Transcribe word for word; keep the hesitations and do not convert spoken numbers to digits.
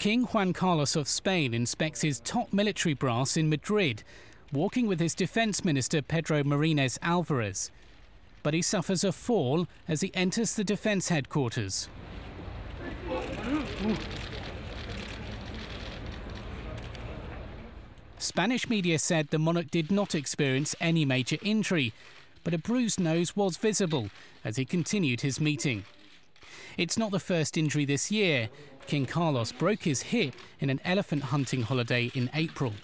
King Juan Carlos of Spain inspects his top military brass in Madrid, walking with his defense minister Pedro Martinez Álvarez. But he suffers a fall as he enters the defense headquarters. Spanish media said the monarch did not experience any major injury, but a bruised nose was visible as he continued his meeting. It's not the first injury this year. King Carlos broke his hip in an elephant hunting holiday in April.